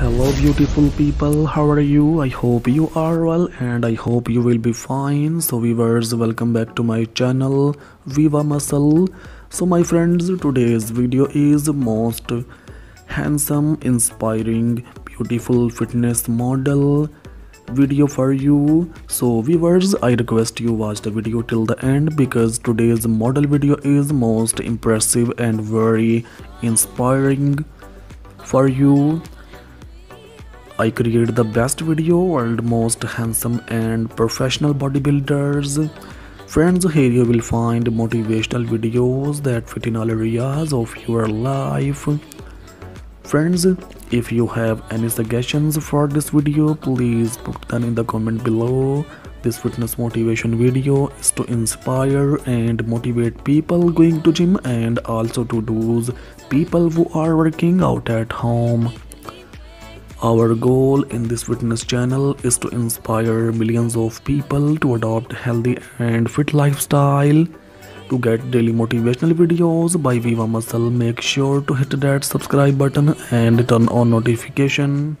Hello beautiful people, how are you? I hope you are well and I hope you will be fine. So viewers, welcome back to my channel Viva Muscle. So my friends, today's video is most handsome, inspiring, beautiful fitness model video for you. So viewers, I request you watch the video till the end because today's model video is most impressive and very inspiring for you. I create the best video and most handsome and professional bodybuilders. Friends, here you will find motivational videos that fit in all areas of your life. Friends, if you have any suggestions for this video, please put them in the comment below. This fitness motivation video is to inspire and motivate people going to gym and also to those people who are working out at home. Our goal in this fitness channel is to inspire millions of people to adopt healthy and fit lifestyle. To get daily motivational videos by Viva Muscle, make sure to hit that subscribe button and turn on notification.